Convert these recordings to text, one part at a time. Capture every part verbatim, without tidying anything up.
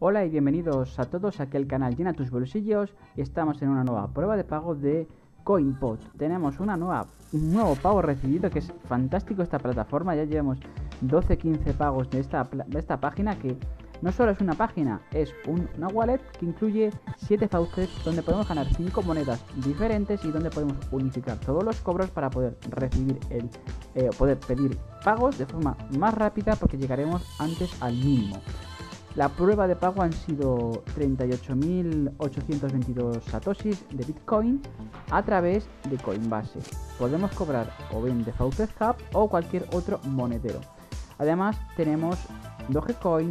Hola y bienvenidos a todos aquí al canal Llena Tus Bolsillos. Estamos en una nueva prueba de pago de Coinpot. Tenemos una nueva, un nuevo pago recibido, que es fantástico esta plataforma. Ya llevamos doce quince pagos de esta, de esta página, que no solo es una página, es un, una wallet que incluye siete faucets donde podemos ganar cinco monedas diferentes y donde podemos unificar todos los cobros para poder recibir el eh, poder pedir pagos de forma más rápida, porque llegaremos antes al mínimo. La prueba de pago han sido treinta y ocho mil ochocientos veintidós satoshis de Bitcoin a través de Coinbase. Podemos cobrar o bien de Faucet Hub o cualquier otro monedero. Además tenemos Dogecoin,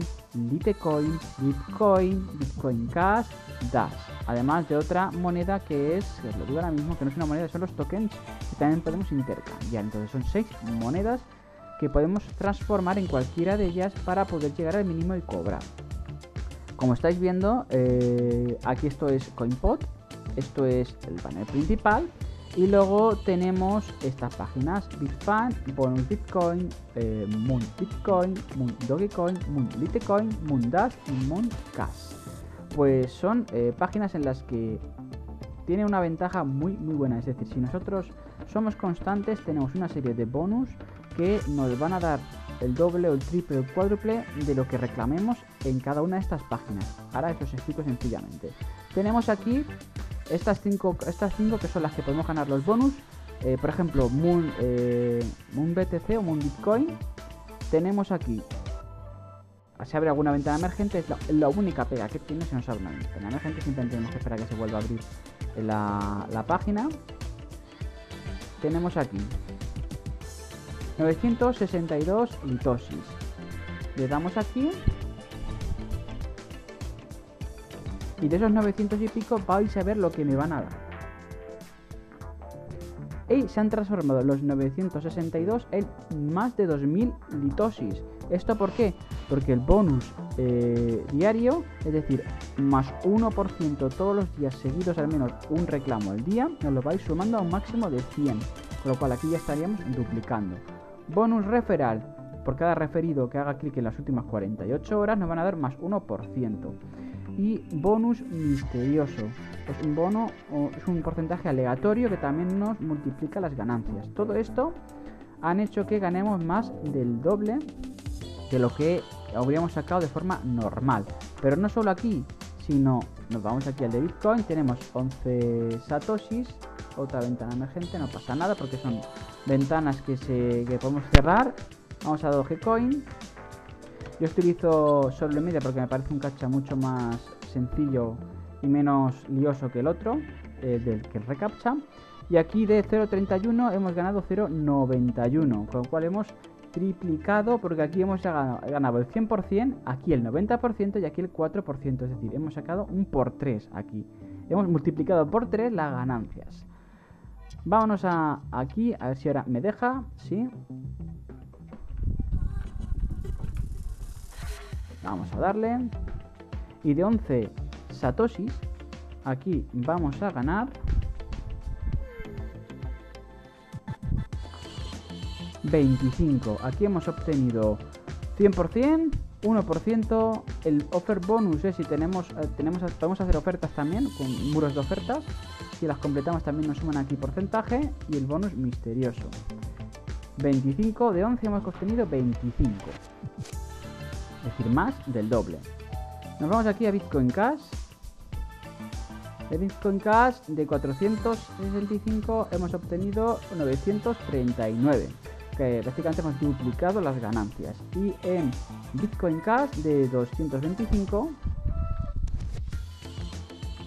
Litecoin, Bitcoin, Bitcoin Cash, Dash. Además de otra moneda que es, que os lo digo ahora mismo, que no es una moneda, son los tokens que también podemos intercambiar. Entonces son seis monedas que podemos transformar en cualquiera de ellas para poder llegar al mínimo y cobrar. Como estáis viendo, eh, aquí esto es Coinpot, esto es el panel principal, y luego tenemos estas páginas: Bitfan, Bonus Bitcoin, eh, Moon Bitcoin, Moon Dogecoin, Moon Litecoin, Moon Dash y Moon Cash. Pues son eh, páginas en las que tiene una ventaja muy muy buena, es decir, si nosotros somos constantes tenemos una serie de bonus que nos van a dar el doble o el triple o el cuádruple de lo que reclamemos en cada una de estas páginas. Ahora os explico sencillamente. Tenemos aquí estas cinco, estas cinco que son las que podemos ganar los bonus. Eh, por ejemplo, Moon, eh, Moon B T C o Moon Bitcoin. Tenemos aquí, se abre alguna ventana emergente, es la, la única pega que tiene, se nos abre una ventana emergente, siempre tenemos que esperar a que se vuelva a abrir la, la página. Tenemos aquí novecientos sesenta y dos litosis. Le damos aquí y de esos novecientos y pico vais a ver lo que me van a dar. Y se han transformado los novecientos sesenta y dos en más de dos mil litosis. ¿Esto por qué? Porque el bonus eh, diario, es decir, más uno por ciento todos los días seguidos, al menos un reclamo al día, nos lo vais sumando a un máximo de cien, con lo cual aquí ya estaríamos duplicando. Bonus referral, por cada referido que haga clic en las últimas cuarenta y ocho horas nos van a dar más uno por ciento. Y bonus misterioso, es un bono, o es un porcentaje aleatorio que también nos multiplica las ganancias. Todo esto han hecho que ganemos más del doble de lo que habríamos sacado de forma normal. Pero no solo aquí, sino nos vamos aquí al de Bitcoin, tenemos once satoshis, otra ventana emergente, no pasa nada porque son ventanas que, se, que podemos cerrar. Vamos a Dogecoin. Yo utilizo solo media porque me parece un cacha mucho más sencillo y menos lioso que el otro, eh, del que recaptcha. Y aquí de cero coma treinta y uno hemos ganado cero coma noventa y uno, con lo cual hemos triplicado, porque aquí hemos ganado el cien por ciento, aquí el noventa por ciento y aquí el cuatro por ciento, es decir, hemos sacado un por tres aquí. Hemos multiplicado por tres las ganancias. Vámonos a aquí, a ver si ahora me deja, sí. Vamos a darle. Y de once satoshis, aquí vamos a ganar veinticinco. Aquí hemos obtenido cien por ciento, uno por ciento. El offer bonus es si tenemos, eh, tenemos podemos hacer ofertas también, con muros de ofertas. Si las completamos también nos suman aquí porcentaje. Y el bonus misterioso, veinticinco. De once hemos obtenido veinticinco, es decir, más del doble. Nos vamos aquí a Bitcoin Cash. De Bitcoin Cash de cuatrocientos sesenta y cinco hemos obtenido novecientos treinta y nueve, que prácticamente hemos duplicado las ganancias. Y en Bitcoin Cash de doscientos veinticinco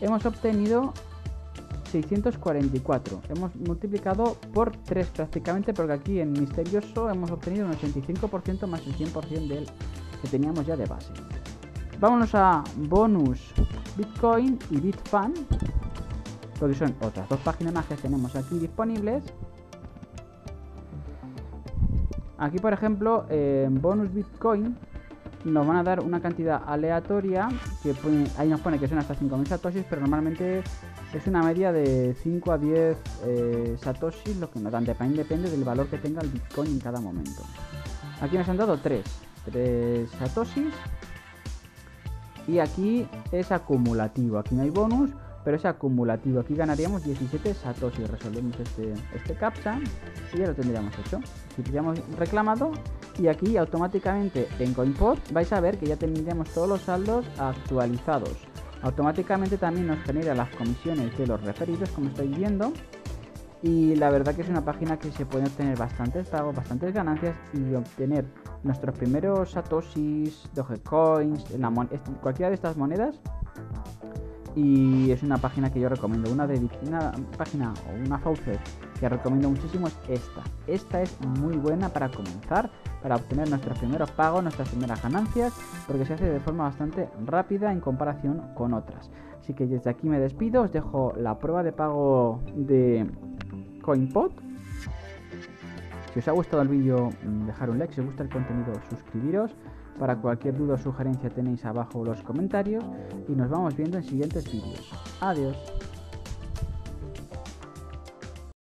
hemos obtenido seiscientos cuarenta y cuatro, hemos multiplicado por tres prácticamente, porque aquí en misterioso hemos obtenido un ochenta y cinco por ciento más el cien por ciento del que teníamos ya de base. Vámonos a Bonus Bitcoin y Bitfan, porque son otras dos páginas más que tenemos aquí disponibles. Aquí, por ejemplo, en eh, Bonus Bitcoin nos van a dar una cantidad aleatoria, que pone, ahí nos pone que son hasta cinco mil satoshis, pero normalmente es una media de cinco a diez eh, satoshis, lo que nos dan, depende, depende del valor que tenga el Bitcoin en cada momento. Aquí nos han dado tres satoshis, y aquí es acumulativo, aquí no hay bonus, pero es acumulativo, aquí ganaríamos diecisiete satoshi. Resolvemos este, este captcha y ya lo tendríamos hecho. Si tuviéramos reclamado, y aquí automáticamente en Coinpot vais a ver que ya tendríamos todos los saldos actualizados. Automáticamente también nos genera las comisiones de los referidos, como estáis viendo. Y la verdad que es una página que se pueden obtener bastantes pagos, bastantes ganancias y obtener nuestros primeros satoshis, dogecoins, cualquiera de estas monedas. Y es una página que yo recomiendo, una, de, una página o una faucet que recomiendo muchísimo es esta. Esta es muy buena para comenzar, para obtener nuestros primeros pagos, nuestras primeras ganancias, porque se hace de forma bastante rápida en comparación con otras. Así que desde aquí me despido, os dejo la prueba de pago de Coinpot. Si os ha gustado el vídeo, dejar un like, si os gusta el contenido, suscribiros. Para cualquier duda o sugerencia tenéis abajo los comentarios y nos vamos viendo en siguientes vídeos. Adiós.